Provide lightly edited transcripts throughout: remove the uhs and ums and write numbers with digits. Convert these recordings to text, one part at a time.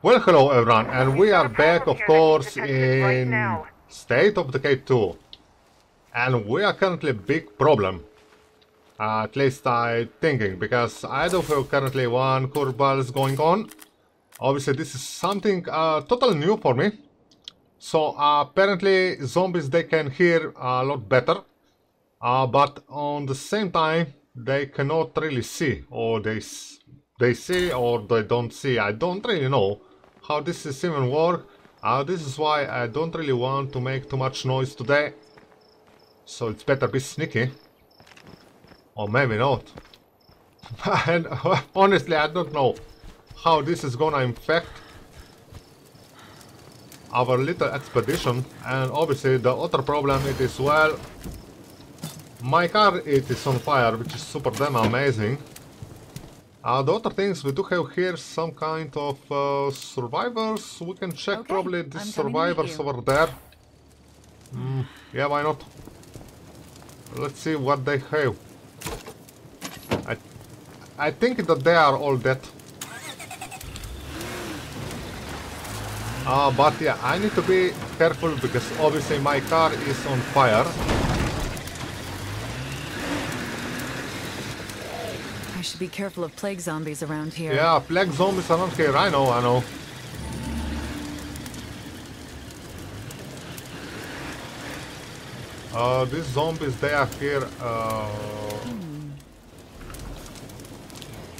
Well, hello everyone, and we are back, of course, in State of Decay 2. And we are currently a big problem. At least I'm thinking, because I do have currently one curveballs going on. Obviously, this is something totally new for me. So, apparently, zombies, they can hear a lot better. But on the same time, they cannot really see. Or they see or they don't see. I don't really know how this is even work. This is why I don't really want to make too much noise today. So it's better be sneaky. Or maybe not. And honestly, I don't know how this is gonna infect our little expedition. And obviously the other problem it is, well, my car, it is on fire, which is super damn amazing. The other things we do have here, some kind of survivors. We can check probably the survivors over there. Yeah, why not? Let's see what they have. I think that they are all dead. But yeah, I need to be careful because obviously my car is on fire. I should be careful of plague zombies around here. Yeah, plague zombies around here. I know, I know. These zombies, they are here.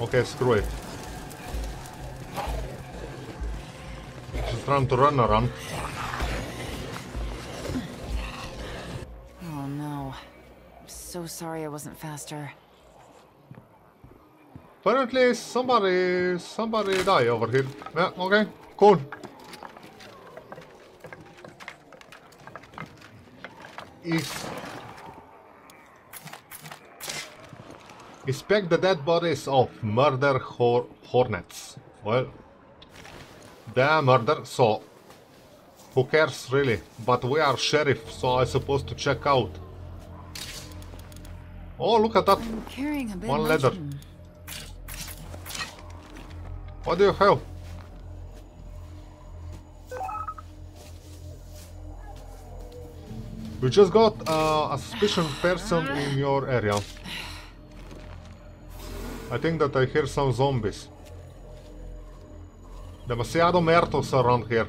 Okay, screw it. Just trying to run around. Oh no. I'm so sorry I wasn't faster. Apparently somebody died over here. Yeah, okay, cool. Inspect the dead bodies of murder hornets. Well, they are murder, so who cares really? But we are sheriff, so I'm supposed to check out. Oh, look at that! One leather. What do you have? We just got a suspicious person in your area. I think that I hear some zombies. Demasiado muertos around here.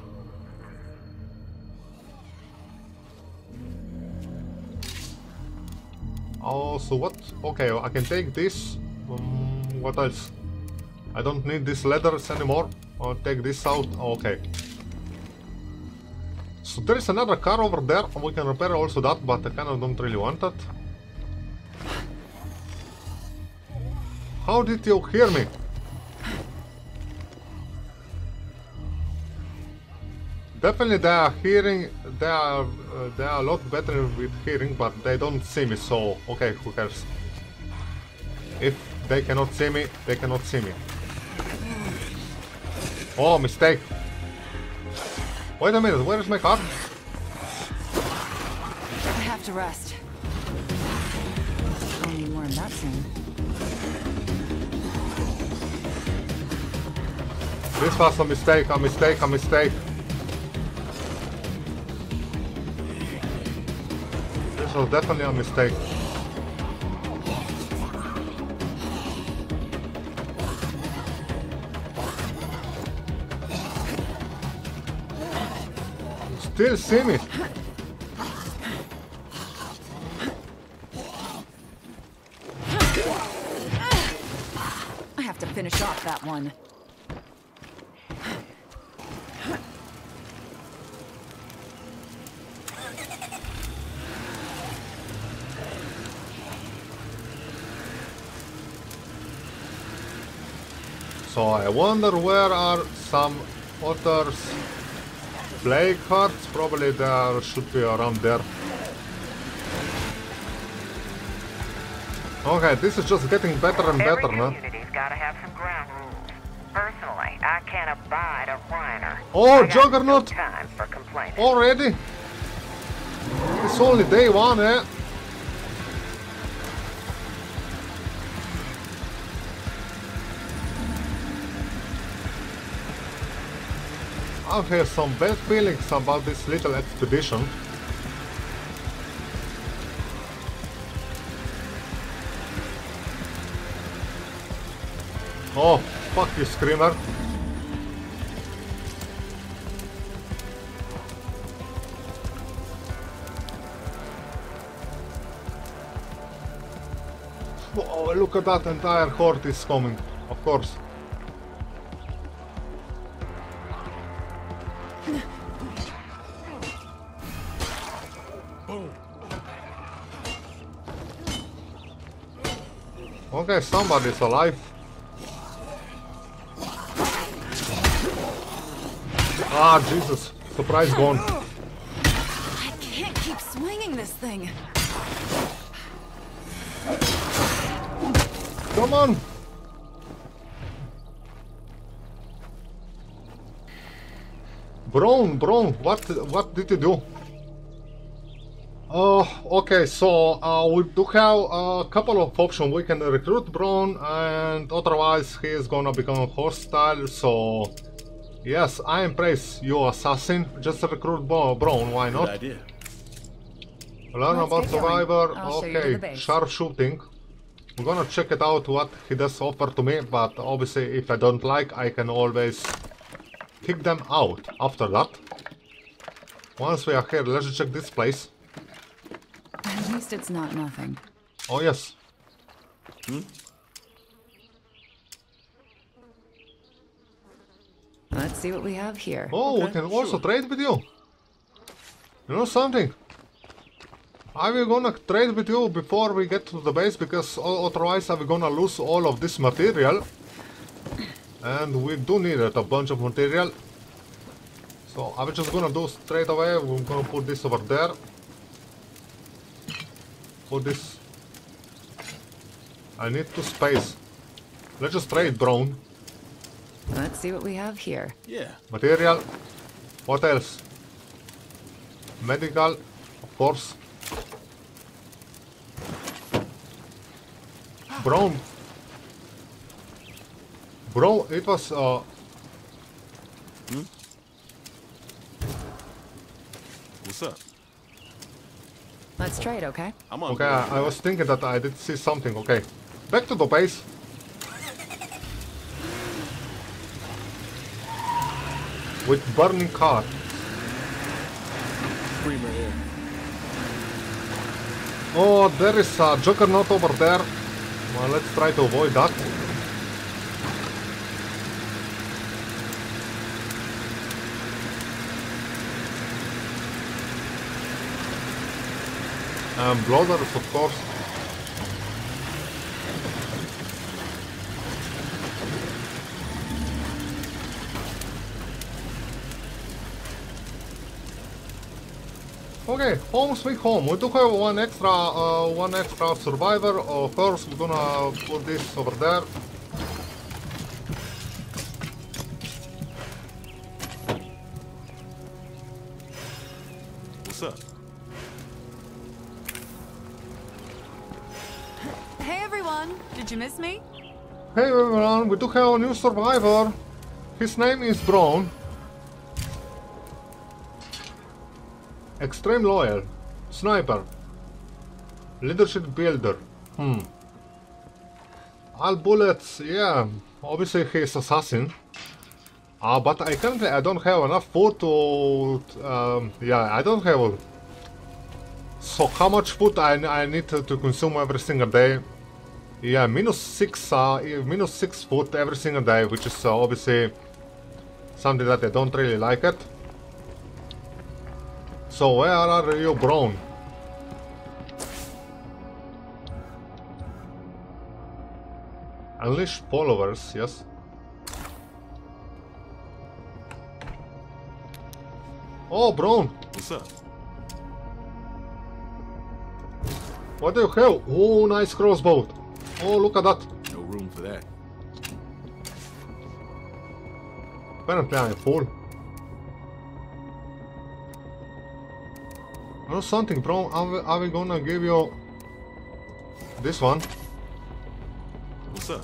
Oh, so what? Okay, I can take this. What else? I don't need these leathers anymore. I'll take this out. Okay. So there is another car over there. We can repair also that, but I kind of don't really want it. How did you hear me? Definitely they are hearing. They are a lot better with hearing, but they don't see me. So okay, who cares? If they cannot see me, they cannot see me. Oh, mistake. Wait a minute, where is my car? I have to rest. I'll need more on that soon. This was a mistake, a mistake, a mistake. This was definitely a mistake. Still see me. I have to finish off that one. So I wonder where are some otters. Plague hearts, probably there should be around there. Okay, this is just getting better and better, man. Every community's gotta have some ground rules. Personally, I can't abide a whiner. Oh, Juggernaut! Time for complaining. Already? It's only day one, eh? I have some bad feelings about this little expedition. Oh, fuck you, Screamer. Oh, look at that, entire horde is coming, of course. Okay, somebody's alive. Ah, Jesus! Surprise gone. I can't keep swinging this thing. Come on! Brown, what did you do? Okay, so we do have a couple of options. We can recruit Brown, and otherwise he is gonna become hostile, so... Yes, I embrace you, assassin. Just recruit Brown, why not? Good idea. Learn about Survivor, okay, sharpshooting. We're gonna check it out what he does offer to me, but obviously if I don't like, I can always kick them out after that. Once we are here, let's check this place. At least it's not nothing. Oh yes. Hmm? Let's see what we have here. Oh, okay. We can also trade with you. You know something? I will gonna trade with you before we get to the base, because otherwise I will gonna lose all of this material. And we do need it, a bunch of material. So I'm just gonna do straight away, we're gonna put this over there. Put this. I need to space. Let's just trade, Brown. Let's see what we have here. Yeah. Material. What else? Medical, of course. Brown, it was What's up? Let's try it, okay? Okay, I was thinking that I did see something, okay. Back to the base. With burning car. Screamer here. Oh, there is a juggernaut over there. Well, let's try to avoid that. And blooders, of course. Okay, home sweet home. We do have one extra survivor. Of course, we're gonna put this over there. What's up? Hey everyone, did you miss me? Hey everyone, we do have a new survivor. His name is Brown. Extreme loyal, sniper, leadership builder. All bullets, yeah. Obviously he's assassin. But I currently I don't have enough food to. Yeah, I don't have. So how much food I need to consume every single day? Yeah, minus six food every single day, which is obviously something that I don't really like it. So where are you, Brown? Unleash followers, yes. Oh, Brown! What's up? What do you have? Oh, nice crossbow. Oh, look at that. No room for that. Apparently I'm a fool. I know something, bro. Are we gonna give you this one? What's up?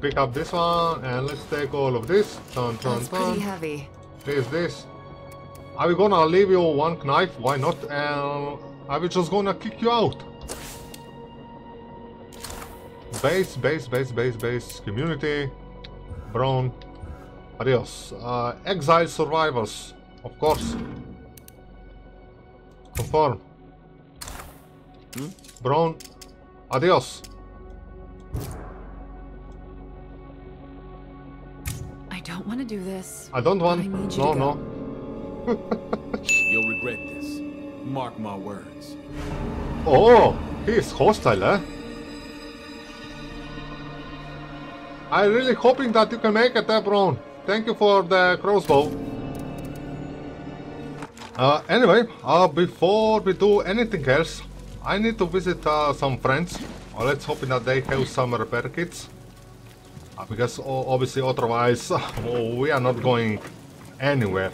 pick up this one and let's take all of this. That's pretty heavy. This. Are we gonna leave you one knife? Why not? And are we just gonna kick you out? Base. Community. Brown. Adios. Exile survivors. Of course. Confirm. Brown. Adios. I don't want to do this. I don't want. No. You'll regret this. Mark my words. Oh, he is hostile, eh? I'm really hoping that you can make it, Brown. Thank you for the crossbow. Anyway, before we do anything else, I need to visit some friends. Let's hope that they have some repair kits. Because obviously otherwise we are not going anywhere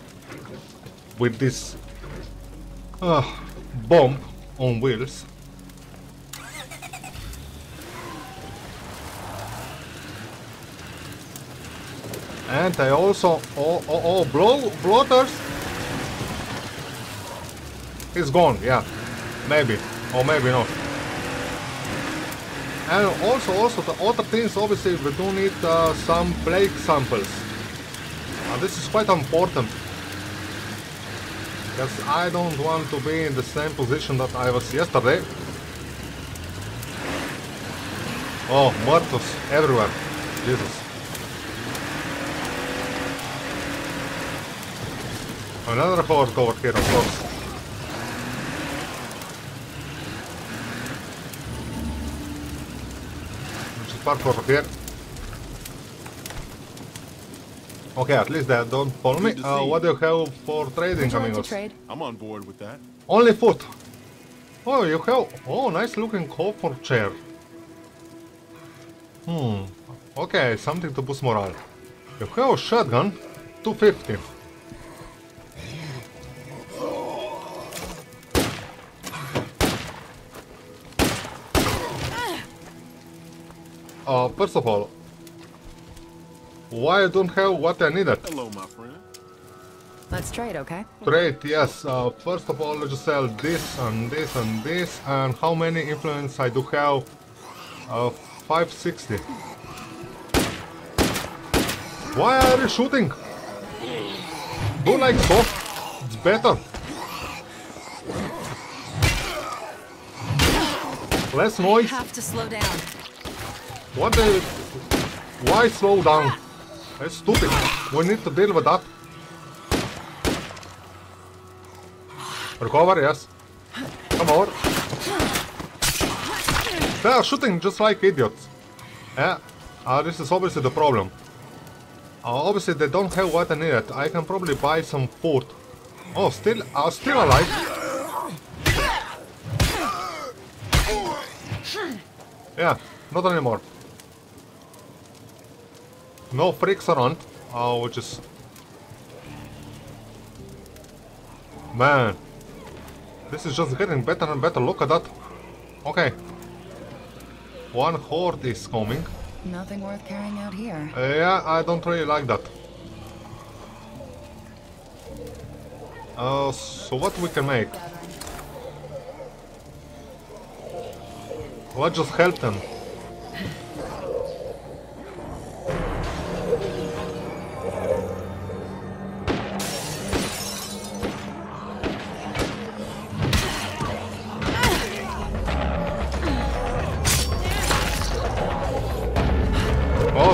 with this bomb on wheels. And they also bloaters. He's gone, yeah. Maybe. Or maybe not. And also the other things, obviously we do need some plague samples. This is quite important. Because I don't want to be in the same position that I was yesterday. Oh, mortals everywhere. Jesus. Another horde over here, of course. Park over here. Okay, at least they don't follow me. What do you have for trading, amigos? I'm on board with that. Only food. Oh, you have. Oh, nice looking coffer chair. Okay, something to boost morale. You have a shotgun. 250. First of all, why I don't have what I needed? Hello, my friend. Let's trade, okay? Trade, yes. First of all, let's just sell this and this and this. And how many influence I do have? 560. Why are you shooting? Do like so. It's better. Less noise. I have to slow down. What the... Why slow down? That's stupid. We need to deal with that. Recover, yes. Come over. They are shooting just like idiots. Yeah. This is obviously the problem. Obviously they don't have what I needed. I can probably buy some food. Oh, still alive. Yeah, not anymore. No freaks around, which is... Man. This is just getting better and better, look at that. Okay. One horde is coming. Nothing worth carrying out here. Yeah, I don't really like that. So what we can make? Let's just help them.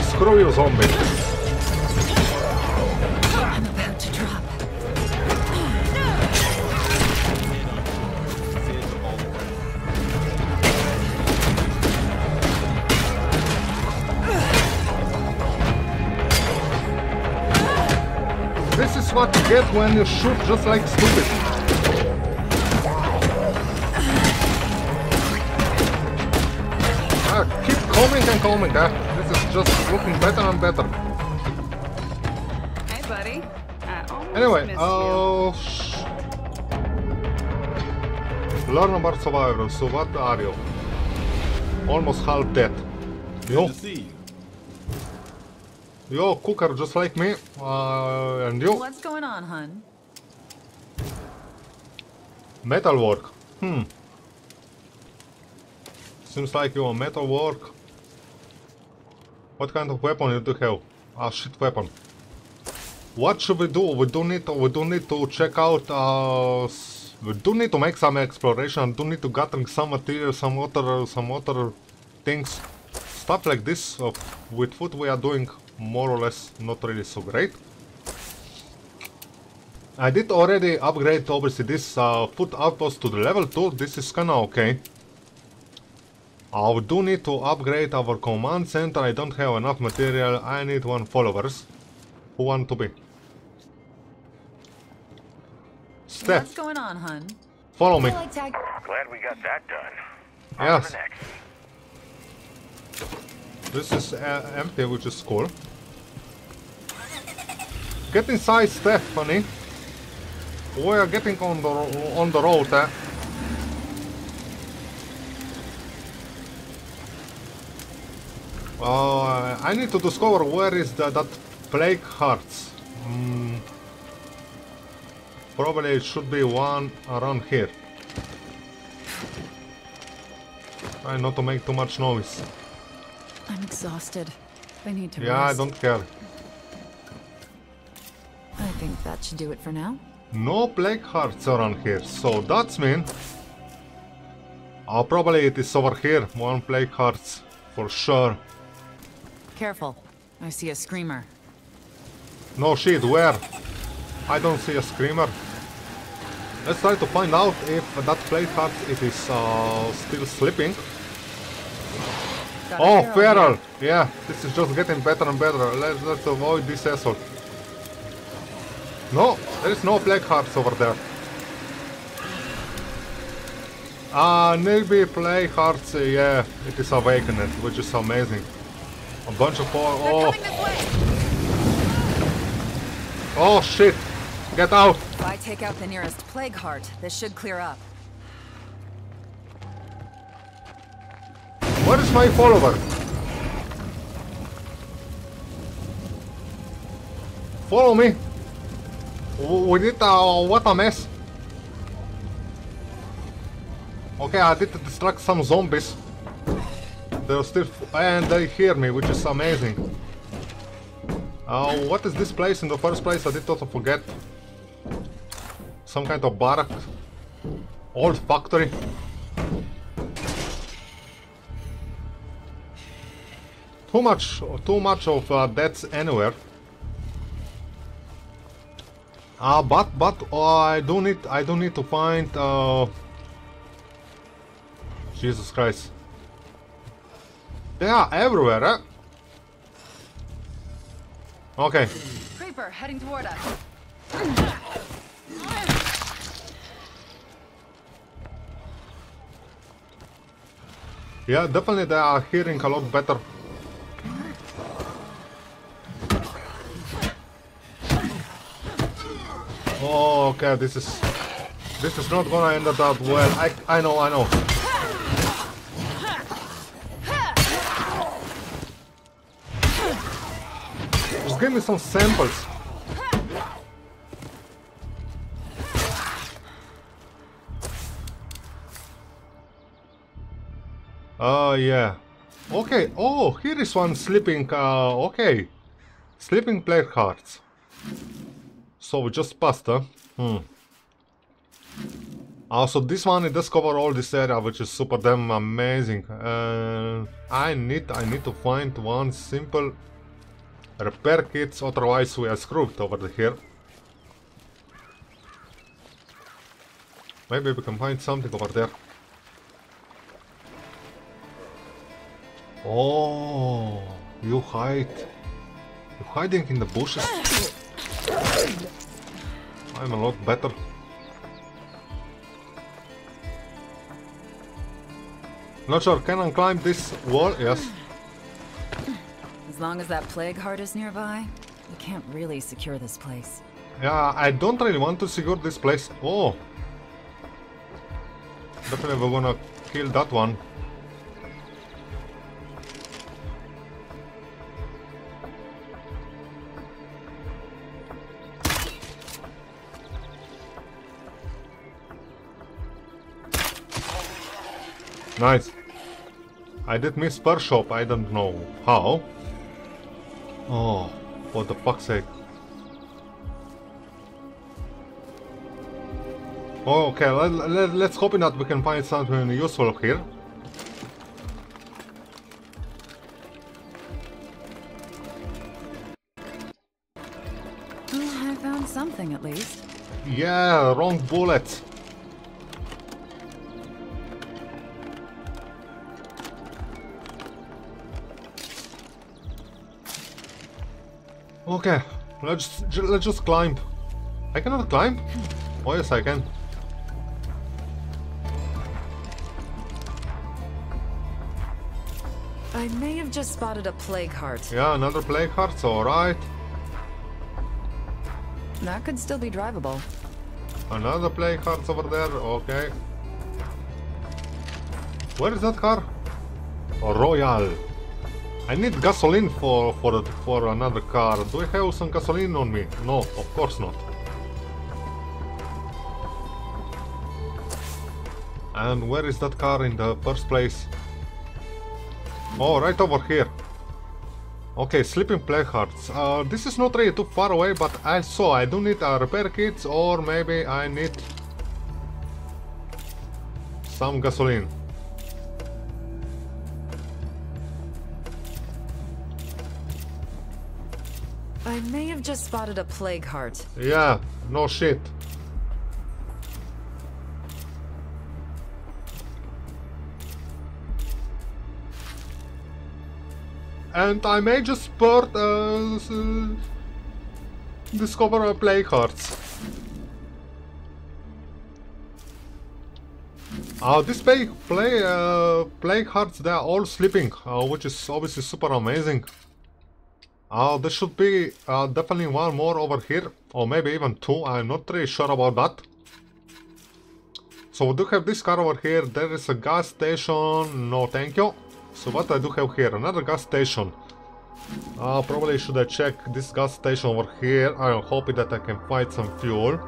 Screw you, zombie. I'm about to drop. This is what you get when you shoot just like stupid. Coming, this is just looking better and better. Hey, buddy. Anyway, learn about survivors. So, what are you? Almost half dead. Good to see you. You're a cooker just like me, and you. What's going on, hun? Metalwork. Hmm. Seems like you're a metalwork. What kind of weapon you do have? A shit weapon. What should we do? We do need to check out. We do need to make some exploration. We do need to gather some material, some other things. Stuff like this. With food we are doing more or less not really so great. I did already upgrade obviously this food outpost to the level 2. This is kinda okay. I do need to upgrade our command center. I don't have enough material. I need 1 followers. Who want to be? Steph. What's going on, hun? Follow me. Glad we got that done. Yes. This is empty, which is cool. Get inside, Stephanie. We are getting on the road, eh? I need to discover where is that plague hearts. Probably it should be one around here. Try not to make too much noise. I'm exhausted. I need to rest. Yeah, I don't care. I think that should do it for now. No plague hearts around here, so that's mean. Oh, probably it is over here. 1 plague hearts for sure. Careful, I see a screamer. No shit, where? I don't see a screamer. Let's try to find out if that plate heart it is still sleeping. Oh, feral! Yeah, this is just getting better and better. Let's avoid this asshole. No, there is no plague hearts over there. Maybe plague hearts, yeah, it is awakened, which is amazing. A bunch of power. Oh. Oh shit! Get out! If I take out the nearest plague heart, this should clear up. Where is my follower? Follow me. We did what a mess. Okay, I did distract some zombies. They're still and they hear me, which is amazing. What is this place in the first place? I did also forget. Some kind of barrack, old factory. Too much of deaths anywhere. But I do need to find. Jesus Christ. They are everywhere, eh? Okay. Creeper heading toward us. Yeah, definitely they are hearing a lot better. Oh, okay, this is not gonna end up that well. I know. Give me some samples. Yeah. Okay. Oh, here is one sleeping. Okay. Sleeping plague hearts. So we just passed, huh? Also, this one it does cover all this area, which is super damn amazing. I need to find one simple repair kits, otherwise we are screwed over here. Maybe we can find something over there. Oh, you hide. You're hiding in the bushes. I'm a lot better. Not sure, can I climb this wall? Yes. As long as that plague heart is nearby, we can't really secure this place. Yeah, I don't really want to secure this place. Oh! Definitely we're gonna kill that one. Nice. I did miss per shop, I don't know how. Oh, for the fuck's sake. Oh, okay, let's hope that we can find something useful here. I found something at least. Yeah, wrong bullet. Okay, let's just climb. I cannot climb? Oh yes, I can. I may have just spotted a plague heart. Yeah, another plague heart, alright. That could still be drivable. Another plague heart over there, okay. Where is that car? Royal. I need gasoline for another car. Do I have some gasoline on me? No, of course not. And where is that car in the first place? Oh, right over here. Okay, sleeping plague hearts. This is not really too far away, but I do need a repair kit, or maybe I need some gasoline. I may have just spotted a plague heart. Yeah, no shit. And I may just discover a plague hearts. This plague hearts, they are all sleeping, which is obviously super amazing. There should be definitely one more over here, or maybe even two, I'm not really sure about that. So we do have this car over here, there is a gas station, no thank you. So what I do have here, another gas station. Probably should I check this gas station over here, I'm hoping that I can find some fuel.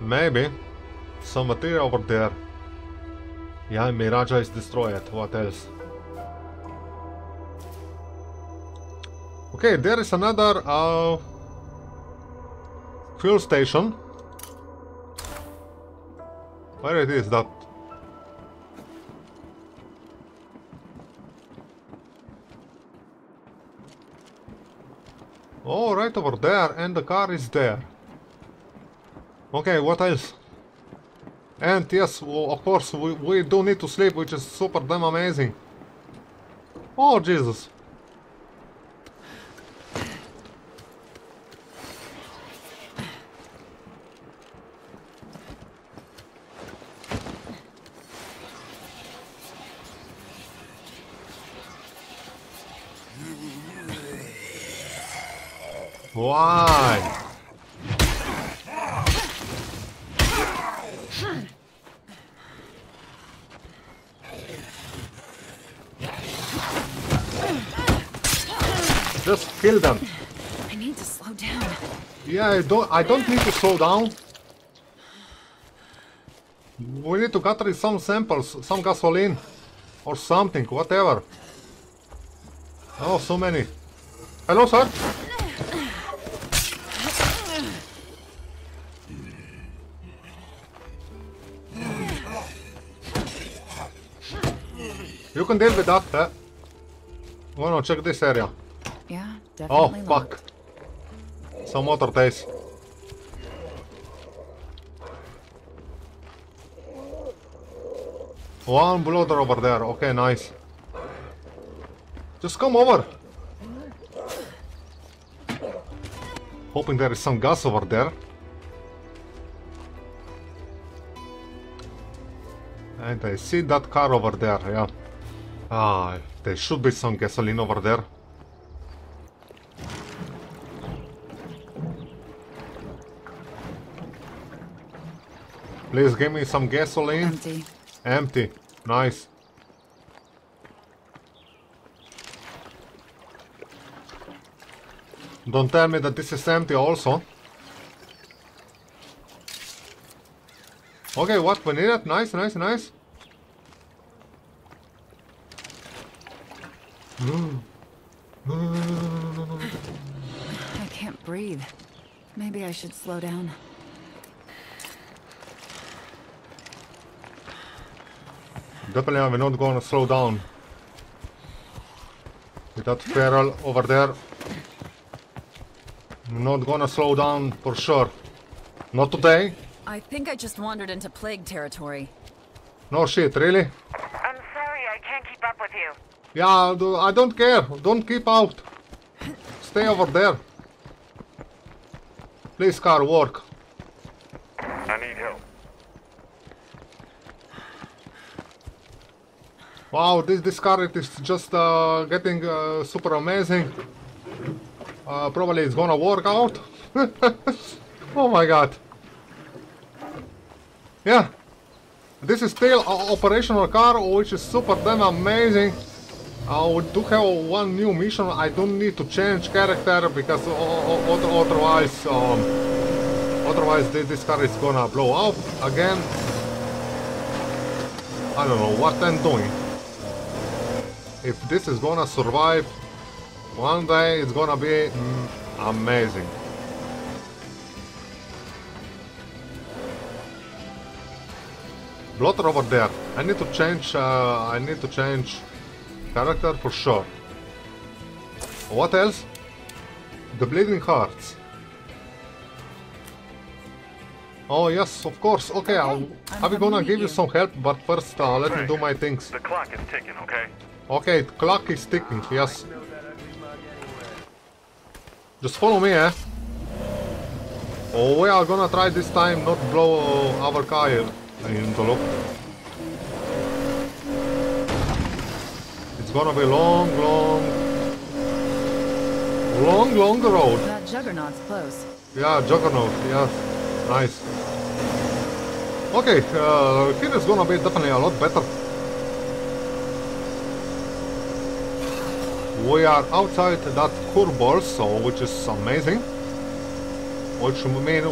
Maybe some material over there. Yeah, Miraja is destroyed, what else? Okay, there is another fuel station. Where it is that? Oh, right over there, and the car is there. Okay, what else? And yes, of course, we do need to sleep, which is super damn amazing. Oh, Jesus. Why? Just kill them. I need to slow down. Yeah, I don't need to slow down. We need to gather some samples, some gasoline or something, whatever. Oh, so many. Hello, sir. You can deal with that, eh? Why not check this area? Yeah, definitely. Oh, fuck. Some water taste. One bloater over there. Okay, nice. Just come over. Hoping there is some gas over there. And I see that car over there, yeah. There should be some gasoline over there. Please give me some gasoline. Empty. Empty. Nice. Don't tell me that this is empty also. Okay, what? We need it. Nice, nice, nice. I can't breathe. Maybe I should slow down. Definitely, we're not going to slow down. With that feral over there. I'm not going to slow down for sure. Not today. I think I just wandered into plague territory. No shit, really? I'm sorry, I can't keep up with you. Yeah, I don't care. Don't keep out. Stay over there. Please, car, work. I need help. Wow, this car is just getting super amazing. Probably it's gonna work out. Oh my god. Yeah. This is still an operational car, which is super damn amazing. We do have one new mission. I don't need to change character because otherwise this car is gonna blow up again. I don't know what I'm doing. If this is gonna survive one day, it's gonna be amazing. Blotter over there. I need to change. I need to change character for sure. What else? The bleeding hearts. Oh yes, of course. Okay, I'm gonna give you some help, but first let me do my things. The clock is ticking, okay? Okay, the clock is ticking, yes. Just follow me, eh? Oh, we are gonna try this time not blow our car in the loop. It's gonna be long road. That juggernaut's close. Yeah, juggernaut, yes. Nice. Okay, here is gonna be definitely a lot better. We are outside that curveball, so which is amazing. Which means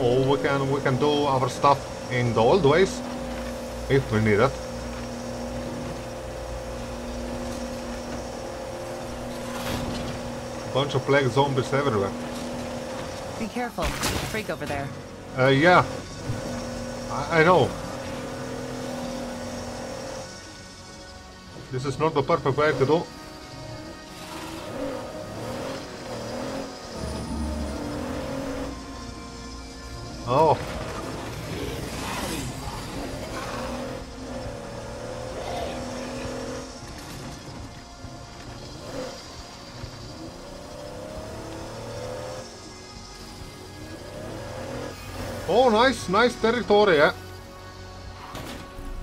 we can do our stuff in the old ways if we need it. Bunch of plague zombies everywhere. Be careful, freak over there. Yeah, I know. This is not the perfect way to do. Oh. Oh, nice, nice territory, eh?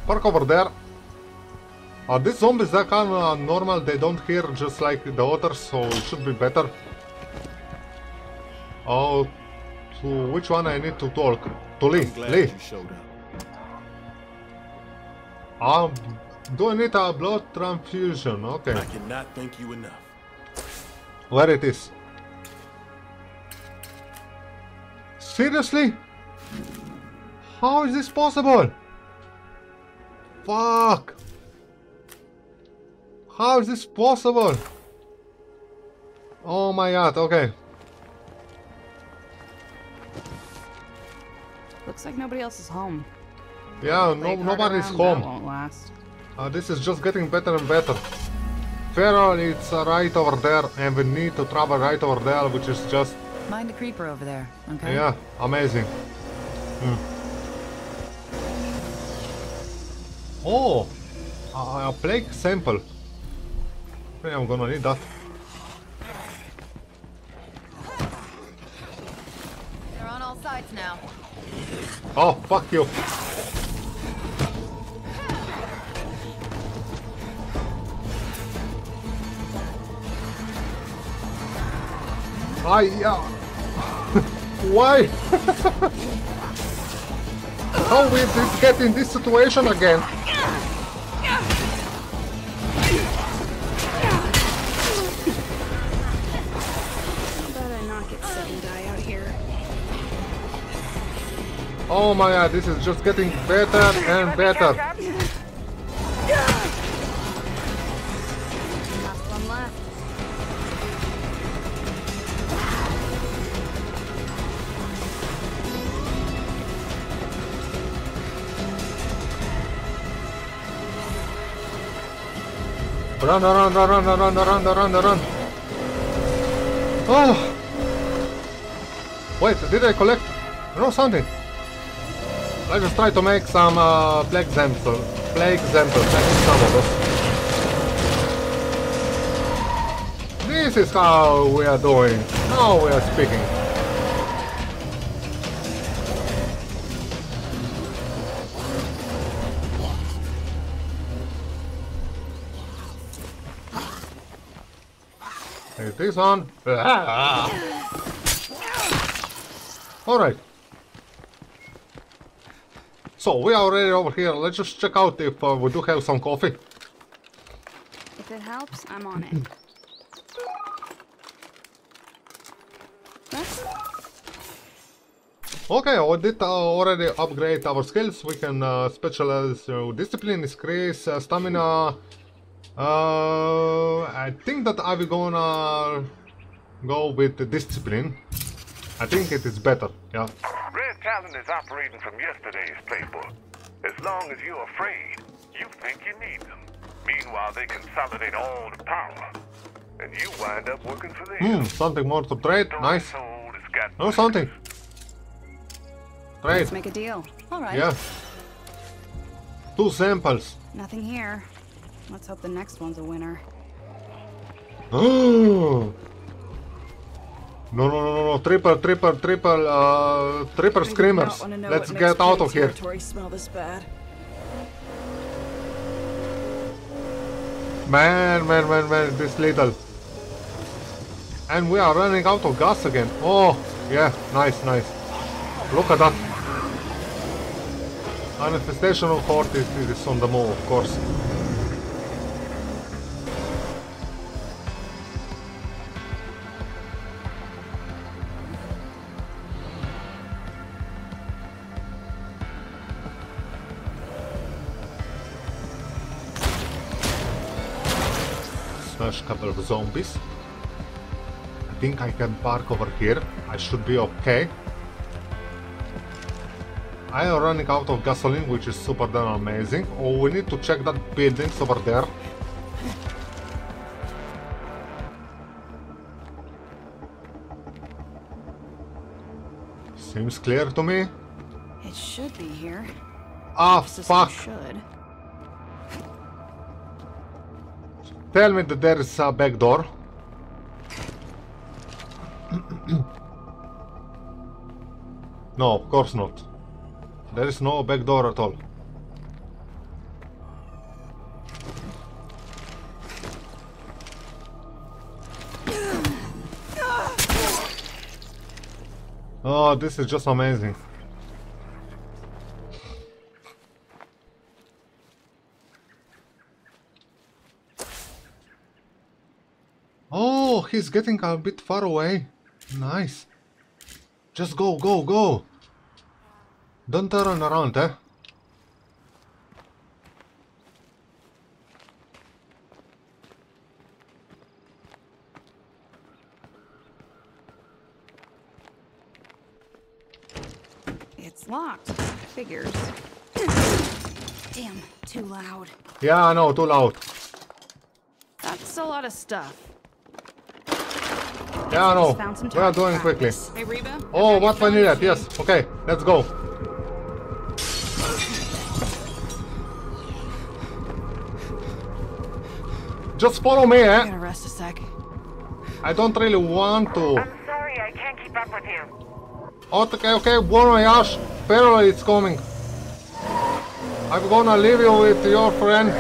Park over there. These zombies are kind of normal, they don't hear just like the others, so it should be better. Oh, to which one I need to talk? To Lee, Lee. Do I need a blood transfusion? Okay. I cannot thank you enough. Where it is? Seriously? How is this possible? Fuck! How is this possible? Oh my god, okay. Looks like nobody else is home. Yeah, nobody's home. That won't last. This is just getting better and better. Feral, it's right over there, and we need to travel right over there, which is just... Mind the creeper over there, okay? Yeah, amazing. Oh, a plague sample. I'm gonna need that. They're on all sides now. Oh, fuck you. Why? How will this get in this situation again? How about I not get sick and die out here? Oh my god, this is just getting better and better. Run, run, run, run, run, run, run, run. Oh! Wait, did I collect? No, something. I just try to make some black samples. Black samples. I need some of those. This is how we are doing. How we are speaking. Take this on. Alright. So we are already over here. Let's just check out if we do have some coffee. If it helps, I'm on it. Okay, we did already upgrade our skills. We can specialize discipline, increase stamina. I think that I will gonna go with the discipline. I think it is better, yeah. Red Talon is operating from yesterday's playbook. As long as you're afraid, you think you need them. Meanwhile, they consolidate all the power, and you wind up working for them. Something more to trade. Nice. Oh, something. Trade. Let's make a deal. All right. Yeah. 2 samples. Nothing here. Let's hope the next one's a winner. Oh. No, no, no, no, triple screamers. Let's get out of here. Man, man, man, man, this little. And we are running out of gas again. Oh, yeah, nice, nice. Look at that. Manifestation of Horde is on the move, of course. Couple of zombies. I think I can park over here. I should be okay. I am running out of gasoline, which is super damn amazing. Oh, we need to check that buildings over there. Seems clear to me. It should be here. Ah, fuck. Tell me that there is a back door. No, of course not. There is no back door at all. Oh, this is just amazing. He's getting a bit far away. Nice. Just go, go, go. Don't turn around, eh? It's locked. Figures. Damn, too loud. Yeah, I know, too loud. That's a lot of stuff. Yeah, no, we are doing quickly. Hey, Reba, oh, what vanilla, yes, okay, let's go. Just follow me, eh? I'm gonna rest a sec. I don't really want to. I'm sorry, I can't keep up with you. Okay, okay, bon voyage, peril is coming. I'm gonna leave you with your friend.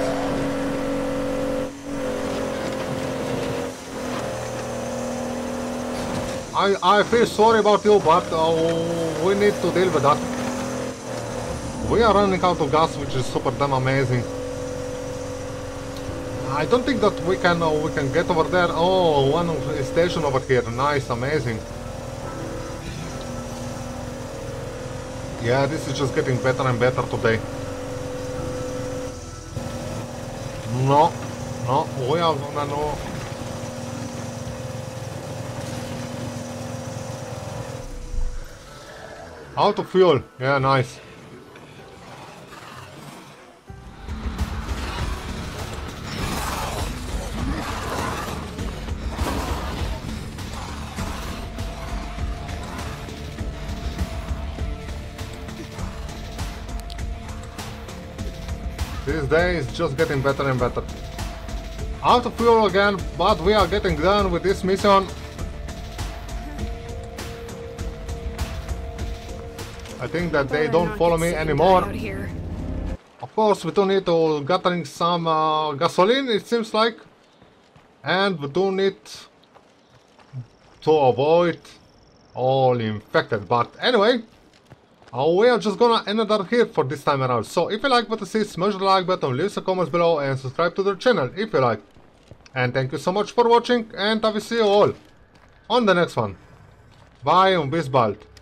I feel sorry about you, but we need to deal with that. We are running out of gas, which is super damn amazing. I don't think that we can get over there. Oh, one station over here. Nice, amazing. Yeah, this is just getting better and better today. No, no, we are gonna know. Out of fuel, yeah, nice. This day is just getting better and better. Out of fuel again, but we are getting done with this mission. I think that they don't follow me anymore. Of course, we do need to gathering some gasoline, it seems like. And we do need to avoid all infected. But anyway, we are just gonna end it here for this time around. So if you like what you see, smash the like button, leave some comments below and subscribe to the channel if you like. And thank you so much for watching, and I will see you all on the next one. Bye and bis bald.